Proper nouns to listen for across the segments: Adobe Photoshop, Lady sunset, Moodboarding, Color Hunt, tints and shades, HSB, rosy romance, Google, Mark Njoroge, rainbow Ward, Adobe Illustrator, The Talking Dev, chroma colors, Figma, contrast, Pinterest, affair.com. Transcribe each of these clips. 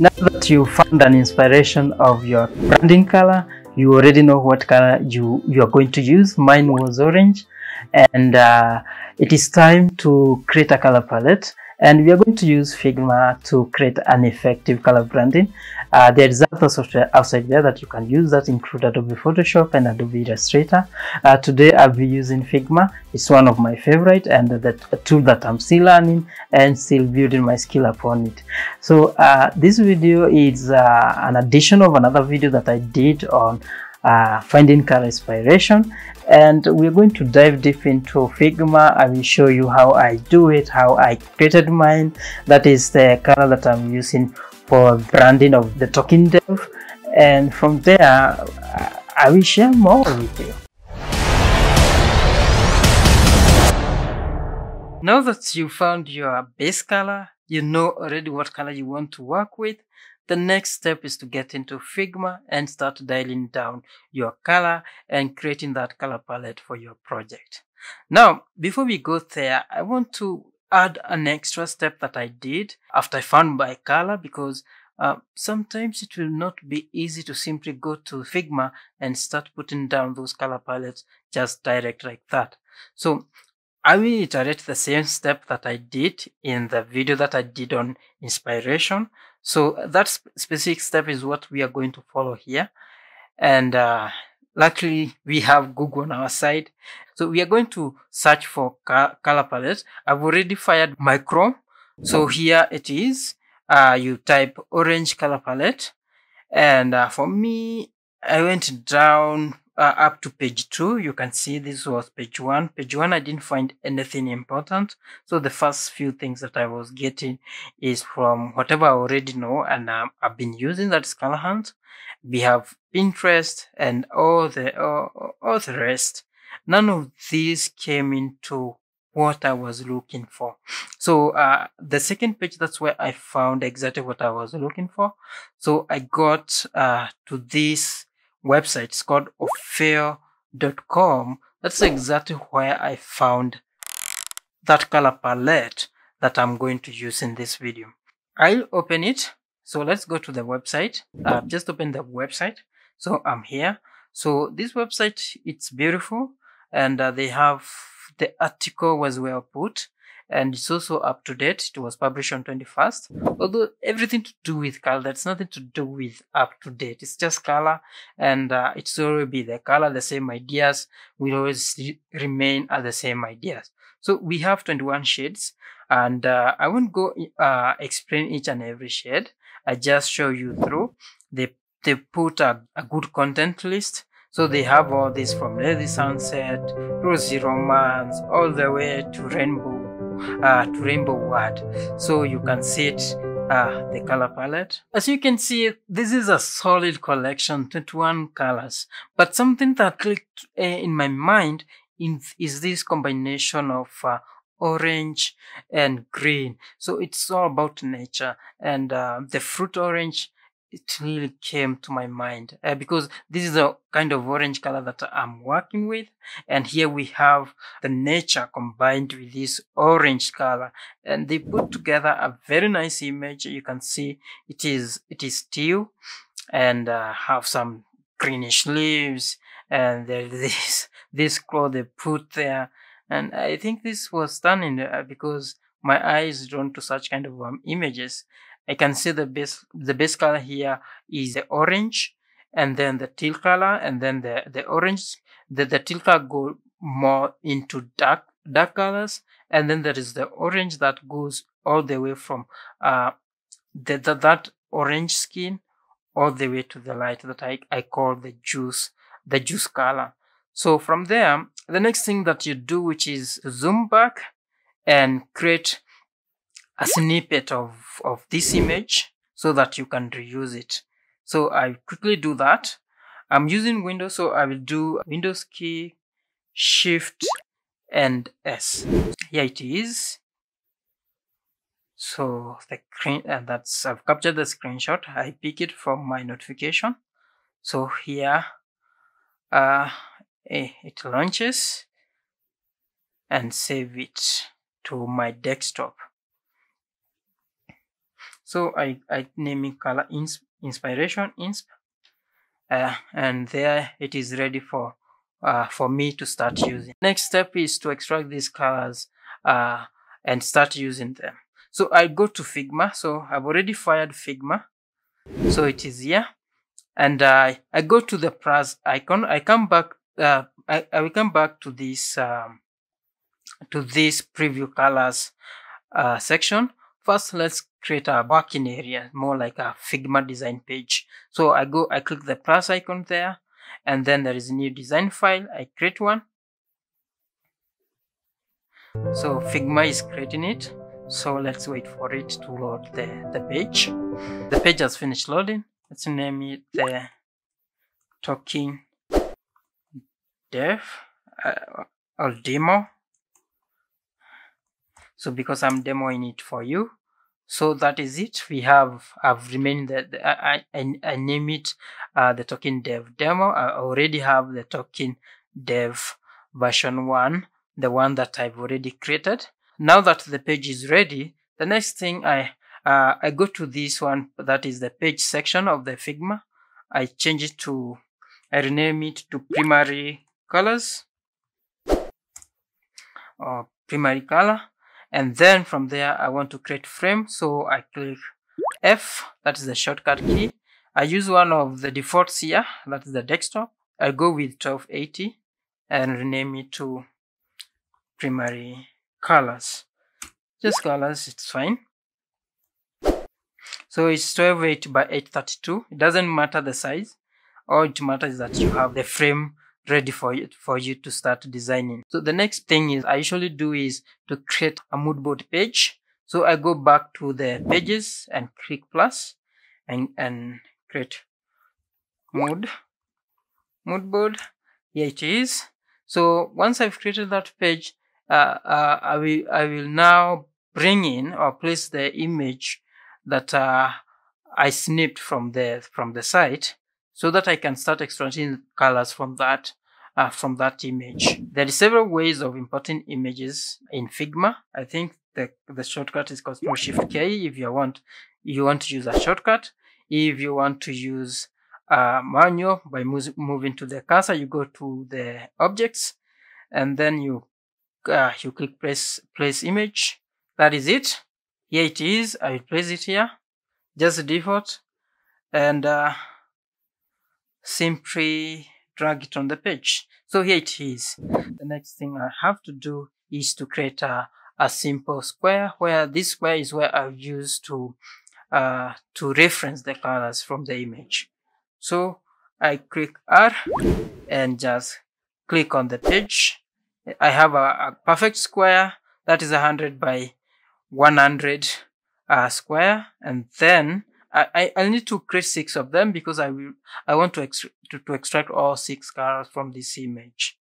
Now that you found an inspiration of your branding color, you already know what color you are going to use. Mine was orange, and it is time to create a color palette, and we are going to use Figma to create an effective color branding. There is other software outside there that you can use that include Adobe Photoshop and Adobe Illustrator. Today I'll be using Figma. It's one of my favorite and the tool that I'm still learning and still building my skill upon it. So this video is an addition of another video that I did on finding color inspiration, and we're going to dive deep into Figma. I will show you how I do it, how I created mine. That is the color that I'm using for branding of The Talking Dev, and from there I will share more with you. Now that you found your base color, you know already what color you want to work with. The next step is to get into Figma and start dialing down your color and creating that color palette for your project. Now, before we go there, I want to add an extra step that I did after I found my color, because sometimes it will not be easy to simply go to Figma and start putting down those color palettes just direct like that. So I will iterate the same step that I did in the video that I did on inspiration. So that specific step is what we are going to follow here. And luckily we have Google on our side. So we are going to search for color palette. I've already fired my Chrome. So here it is. You type orange color palette. And for me, I went down up to page 2. You can see this was page 1. Page 1, I didn't find anything important. So the first few things that I was getting is from whatever I already know and I've been using, that's Color Hunt. We have Pinterest and all the rest. None of these came into what I was looking for. So the second page, that's where I found exactly what I was looking for. So I got to this website. It's called affair.com. That's exactly where I found that color palette that I'm going to use in this video. I'll open it. So let's go to the website. I've just opened the website. So I'm here. So this website, it's beautiful, and they have, the article was well put, and it's also up to date. It was published on 21st. Although everything to do with color, that's nothing to do with up to date. It's just color, and it's always be the color, the same ideas will always remain as the same ideas. So we have 21 shades, and I won't go explain each and every shade. I just show you through. They put a good content list. So they have all this from Lady Sunset, Rosy Romance, all the way to rainbow Ward. So you can see it, the color palette. As you can see, this is a solid collection, 21 colors. But something that clicked in my mind is this combination of orange and green. So it's all about nature, and the fruit orange, it really came to my mind because this is the kind of orange color that I'm working with. And here we have the nature combined with this orange color, and they put together a very nice image. You can see it is teal, and have some greenish leaves, and there's this cloth they put there. And I think this was stunning because my eyes drawn to such kind of images. I can see the base color here is the orange, and then the teal color, and then the orange. The teal color goes more into dark colors, and then there is the orange that goes all the way from that orange skin all the way to the light that I call the juice color. So from there, the next thing that you do, which is zoom back and create a snippet of this image so that you can reuse it. So I quickly do that. I'm using Windows, so I will do Windows key, Shift, and S. Here it is. So the screen, and that's, I've captured the screenshot. I pick it from my notification. So here it launches and save it to my desktop. So I name it color inspiration. And there it is ready for me to start using. Next step is to extract these colors and start using them. So I go to Figma. So I've already fired Figma. So it is here. And I go to the plus icon. I come back. I will come back to this preview colors section. First, let's create a working area, more like a Figma design page. So I go. I click the plus icon there, and then there is a new design file. I create one. So Figma is creating it. So let's wait for it to load the page. The page has finished loading. Let's name it The Talking Dev or Demo. So because I'm demoing it for you. So that is it. We have, I've remained that I name it The Talking Dev Demo. I already have The Talking Dev version 1, the one that I've already created. Now that the page is ready, the next thing I go to this one, that is the page section of the Figma. I change it to, I rename it to primary colors or primary color. And then from there, I want to create frame. So I click F, that is the shortcut key. I use one of the defaults here, that is the desktop. I go with 1280 and rename it to primary colors. Just colors, it's fine. So it's 1280 by 832. It doesn't matter the size. All it matters is that you have the frame ready for you to start designing. So the next thing is I usually do is to create a mood board page. So I go back to the pages and click plus and create mood board. Here it is. So once I've created that page, I will now bring in or place the image that I snipped from the site, so that I can start extracting colors from that image. There are several ways of importing images in Figma. I think the shortcut is called Ctrl+Shift+K. If you want to use a shortcut, if you want to use manual by moving to the cursor, you go to the objects, and then you click place image. That is it. Here it is. I will place it here, just default, and simply drag it on the page. So here it is. The next thing I have to do is to create a simple square, where this square is where I use to reference the colors from the image. So I click R and just click on the page. I have a perfect square that is 100 by 100 square, and then I need to create 6 of them, because I want to extract all 6 colors from this image.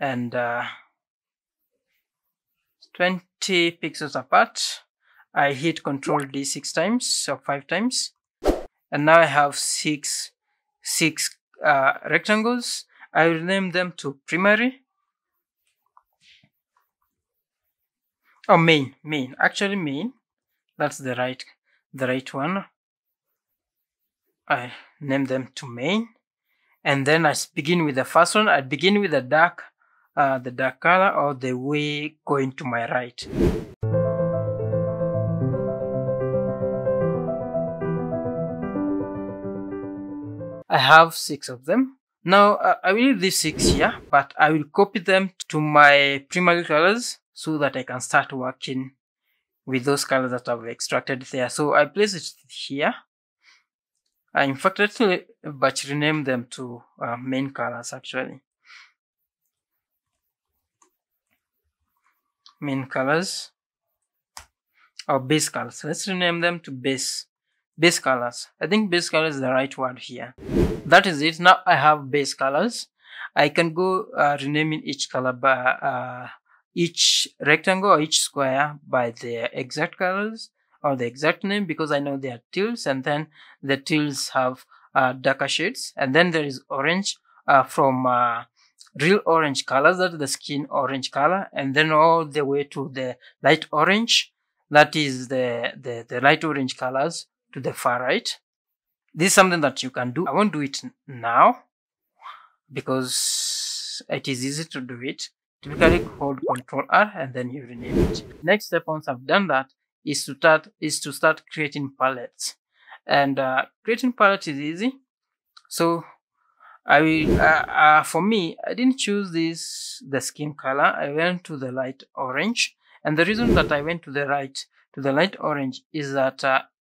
And 20 pixels apart. I hit Ctrl D 6 times or 5 times, and now I have six rectangles. I will name them to primary. Oh, main. That's the right one. I name them to main, and then I begin with the first one. I begin with the dark color, or the way going to my right. I have 6 of them. Now I will leave these 6 here, but I will copy them to my primary colors, so that I can start working with those colors that I've extracted there. So I place it here. I in fact but rename them to main colors actually. Main colors or base colors. Let's rename them to base colors. I think base colors is the right word here. That is it. Now I have base colors. I can go renaming each color by each rectangle or each square by their exact colors or the exact name, because I know they are tilts, and then the tilts have darker shades. And then there is orange from real orange colors, that is the skin orange color, and then all the way to the light orange. That is the light orange colors to the far right. This is something that you can do. I won't do it now because it is easy to do it. Typically hold Ctrl+R and then you rename it. Next step, once I've done that, is to start creating palettes. And creating palettes is easy. So I will, for me, I didn't choose the skin color. I went to the light orange, and the reason that I went to the light orange is that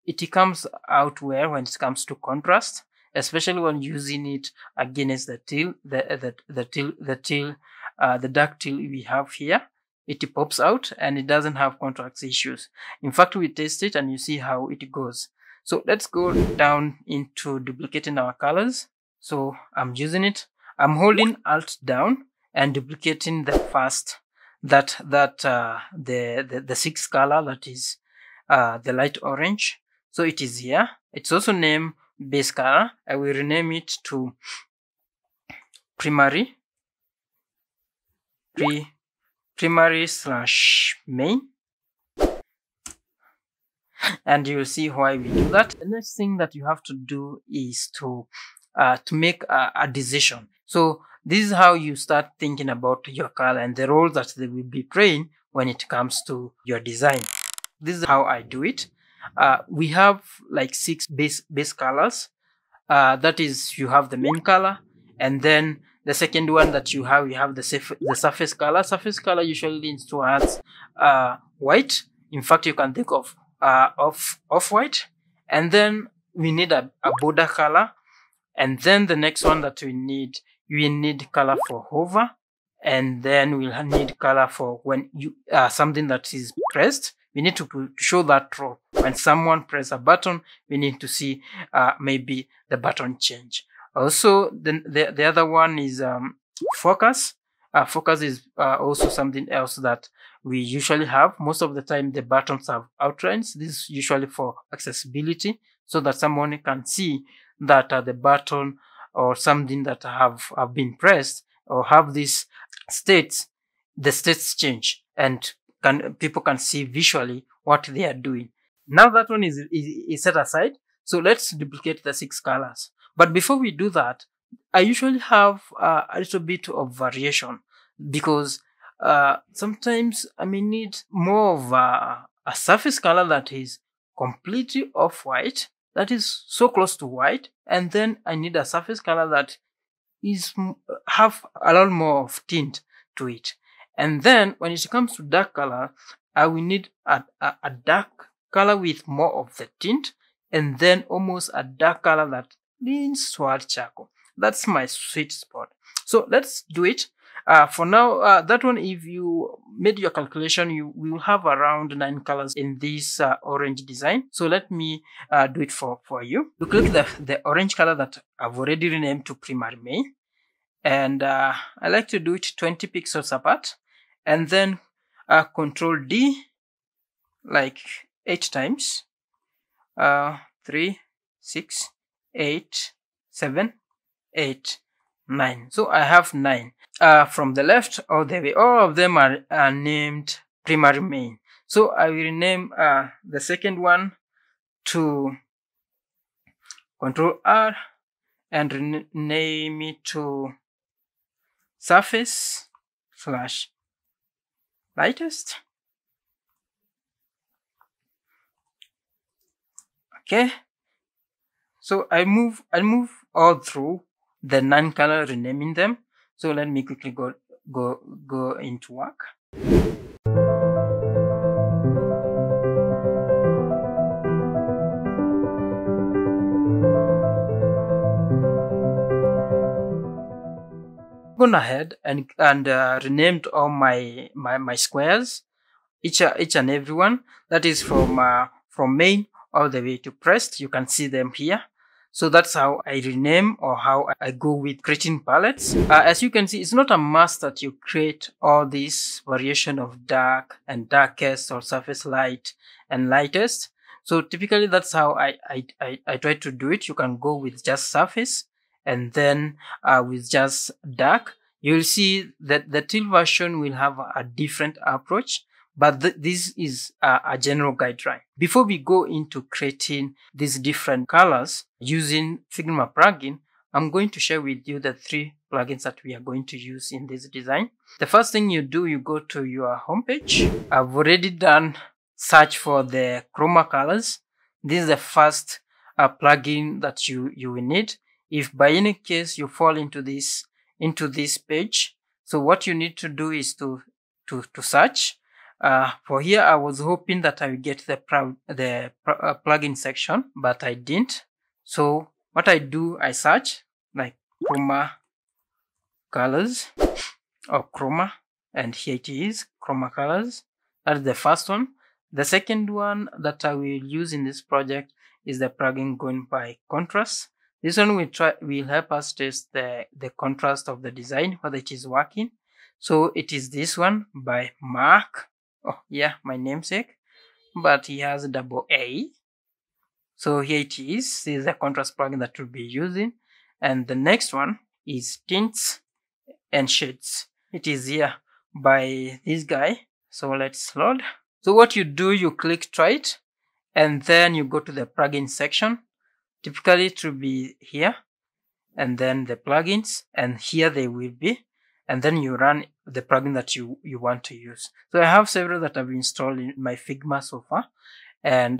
it comes out well when it comes to contrast, especially when using it against the teal, the dark teal we have here. It pops out and it doesn't have contrast issues. In fact, we test it and you see how it goes. So let's go down into duplicating our colors. So I'm using it. I'm holding Alt down and duplicating the first, the sixth color, that is the light orange. So it is here. It's also named base color. I will rename it to primary/main, and you'll see why we do that. The next thing that you have to do is to make a decision. So this is how you start thinking about your color and the role that they will be playing when it comes to your design. This is how I do it. We have like 6 base colors. That is, you have the main color, and then the second one that you have the surface color. Surface color usually leans towards white. In fact, you can think of off-white. And then we need a border color. And then the next one that we need color for hover. And then we'll need color for when you something that is pressed. We need to show that drop. When someone presses a button, we need to see maybe the button change. Also, the other one is focus. Focus is also something else that we usually have. Most of the time, the buttons have outlines. This is usually for accessibility, so that someone can see that the button or something that have been pressed or have these states, the states change, and people can see visually what they are doing. Now that one is set aside. So let's duplicate the 6 colors. But before we do that, I usually have a little bit of variation because sometimes I may need more of a surface color that is completely off-white, that is so close to white, and then I need a surface color that have a lot more of tint to it. And then when it comes to dark color, I will need a dark color with more of the tint, and then almost a dark color that leans toward charcoal. That's my sweet spot. So let's do it. For now, that one, if you made your calculation, you will have around 9 colors in this orange design. So let me do it for you. You click the orange color that I've already renamed to primary main. And I like to do it 20 pixels apart. And then Control D, like 8 times. 3, 6, 8, 7, 8, 9. So I have 9 from the left all the way. All of them are named primary main. So I will rename the second one to Ctrl+R and rename it to surface/lightest. Okay. So I move all through the 9 color, renaming them. So let me quickly go into work. Gone ahead and renamed all my squares, each and every one. That is from main all the way to pressed. You can see them here. So that's how I rename or how I go with creating palettes. As you can see, it's not a must that you create all this variation of dark and darkest or surface light and lightest. So typically that's how I try to do it. You can go with just surface and then with just dark. You'll see that the teal version will have a different approach, But this is a general guideline. Before we go into creating these different colors using Figma plugin, I'm going to share with you the three plugins that we are going to use in this design. The first thing you do, you go to your homepage. I've already done search for the chroma colors. This is the first plugin that you will need. If by any case you fall into this page, so what you need to do is to search. For here, I was hoping that I would get the plugin section, but I didn't. So what I do, I search like chroma colors or chroma, and here it is, chroma colors. That's the first one. The second one that I will use in this project is the plugin going by contrast. This one will help us test the contrast of the design, whether it is working. So it is this one by Mark. Oh yeah, my namesake, but he has double A. So here it is. This is the contrast plugin that we'll be using. And the next one is tints and shades. It is here by this guy. So let's load. So what you do, you click try it, and then you go to the plugin section. Typically it will be here, and then the plugins, and here they will be, and then you run the plugin that you want to use. So I have several that I've installed in my Figma so far, and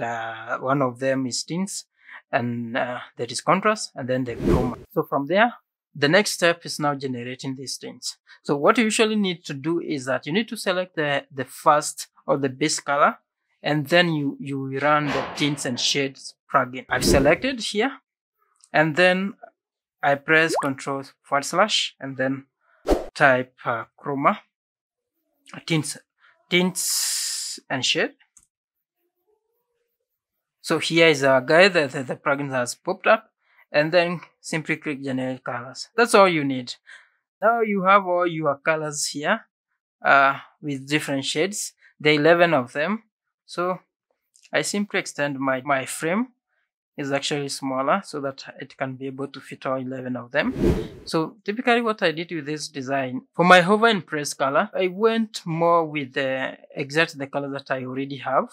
one of them is tints, and that is contrast, and then the chroma. So from there, the next step is now generating these tints. So what you usually need to do is that you need to select the first or the base color, and then you run the tints and shades plugin. I've selected here, and then I press Ctrl/, and then type chroma tints and shade. So here is our guide that the plugin has popped up, and then simply click generate colors. That's all you need. Now you have all your colors here with different shades. There are 11 of them. So I simply extend my frame is actually smaller so that it can be able to fit all 11 of them. So typically what I did with this design, for my hover and press color, I went more with exactly the color that I already have,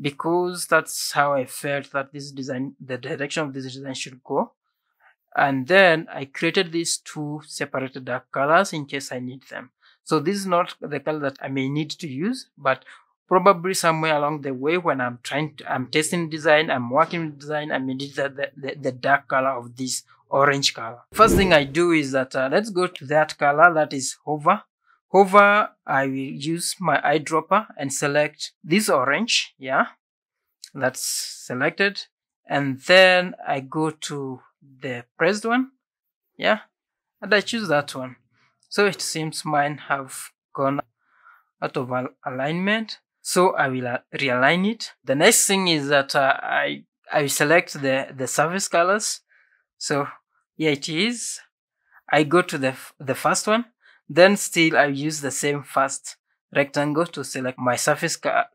because that's how I felt that this design, the direction of this design should go. And then I created these two separated dark colors in case I need them. So this is not the color that I may need to use, but probably somewhere along the way when I'm testing design, I'm working with design, I may need the dark color of this orange color. First thing I do is that let's go to that color that is hover. Hover, I will use my eyedropper and select this orange. Yeah, that's selected. And then I go to the pressed one. Yeah, and I choose that one. So it seems mine have gone out of alignment. So I will realign it. The next thing is that I select the surface colors. So here it is. I go to the first one. Then still I use the same first rectangle to select my surface color.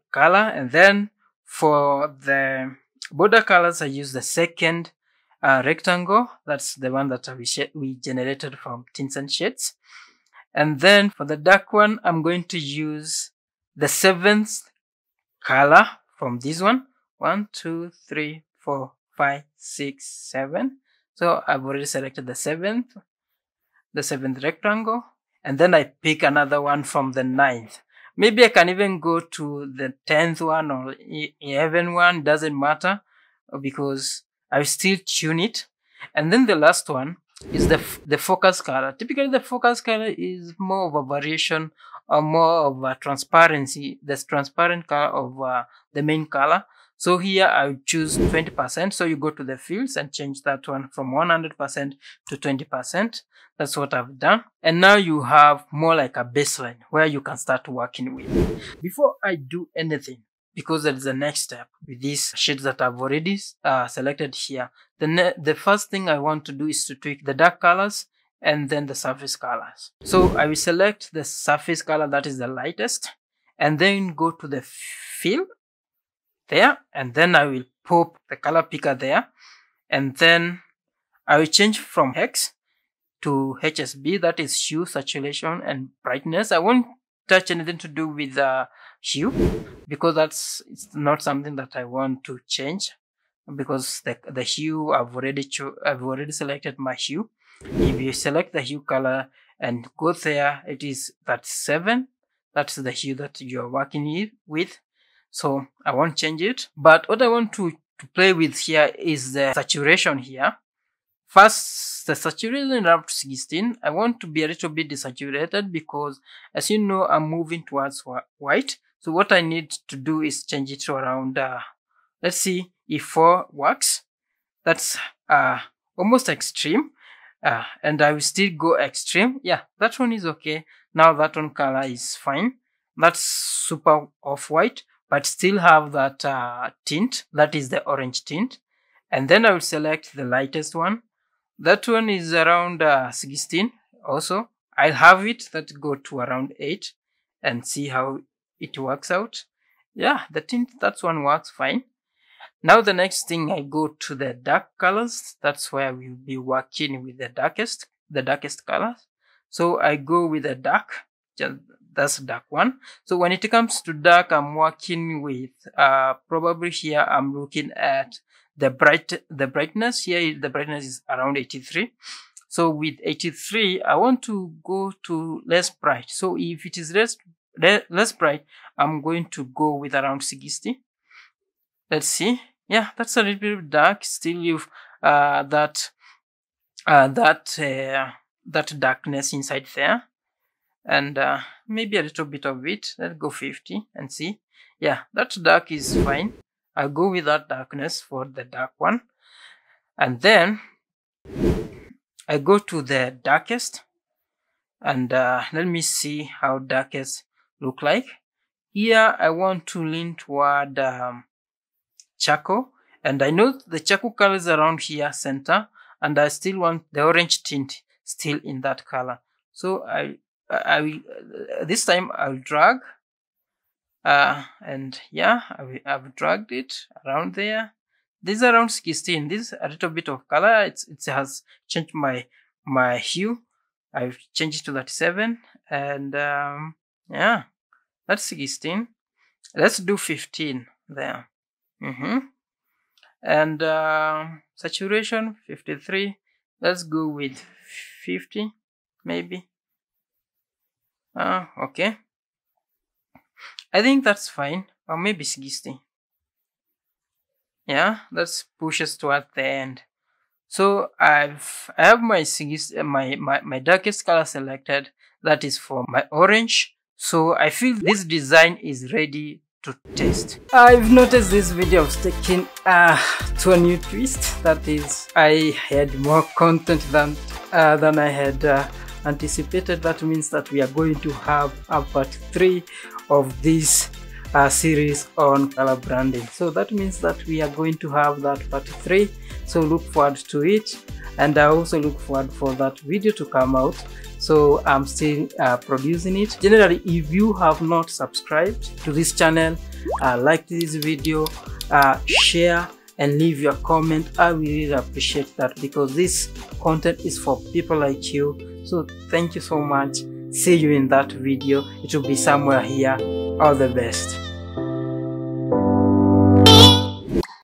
And then for the border colors, I use the second rectangle. That's the one that we generated from tints and shades. And then for the dark one, I'm going to use the 7th color from this one. 1, 2, 3, 4, 5, 6, 7. So I've already selected the seventh rectangle. And then I pick another one from the 9th. Maybe I can even go to the 10th one or 11th one. Doesn't matter because I still tune it. And then the last one is the focus color. Typically the focus color is more of a variation or more of a transparency, the transparent color of the main color. So here I'll choose 20%. So you go to the fields and change that one from 100% to 20%. That's what I've done. And now you have more like a baseline where you can start working with. Before I do anything, because that is the next step with these shades that I've already selected here. The first thing I want to do is to tweak the dark colors and then the surface colors. So I will select the surface color that is the lightest and then go to the fill there. And then I will pop the color picker there. And then I will change from hex to HSB, that is hue, saturation, and brightness. I won't touch anything to do with hue, because it's not something that I want to change, because the hue I've already selected my hue. If you select the hue color and go there, it is 37. That's the hue that you are working with. So I won't change it. But what I want to play with here is the saturation here. First, the saturation up to 16. I want to be a little bit desaturated because, as you know, I'm moving towards white. So what I need to do is change it around. Let's see if 4 works. That's almost extreme. And I will still go extreme. Yeah, that one is okay. Now that one color is fine. That's super off-white, but still have that tint. That is the orange tint. And then I will select the lightest one. That one is around 16 also. I'll have it that go to around 8 and see how it works out. Yeah, the tint, that one works fine. Now the next thing, I go to the dark colors. That's where we'll be working with the darkest colors. So I go with the dark, that's dark one. So when it comes to dark, I'm working with probably here I'm looking at the brightness. Here the brightness is around 83. So with 83, I want to go to less bright. So if it is less bright, I'm going to go with around 60. Let's see. Yeah, that's a little bit dark. Still leave that darkness inside there, and maybe a little bit of it. Let's go 50 and see. Yeah, that dark is fine. I'll go with that darkness for the dark one, and then I go to the darkest, and let me see how darkest look like. Here I want to lean toward charcoal, and I know the charcoal color is around here center, and I still want the orange tint still in that color. So I will this time I'll drag, and yeah, I've dragged it around there. This is around 16. This is a little bit of color. It has changed my hue. I've changed it to 37, and yeah, that's 16. Let's do 15 there. And saturation 53. Let's go with 50 maybe. Okay, I think that's fine, or maybe 60. Yeah, that's pushes toward the end. So I have my darkest color selected. That is for my orange. So I feel this design is ready to test. I've noticed this video is taking to a new twist. That is, I had more content than I had anticipated. That means that we are going to have a part 3 of this series on color branding. So that means that we are going to have that part 3. So look forward to it, and I also look forward for that video to come out. So I'm still producing it. Generally, if you have not subscribed to this channel, like this video, share and leave your comment. I really appreciate that, because this content is for people like you. So thank you so much. See you in that video. It will be somewhere here. All the best.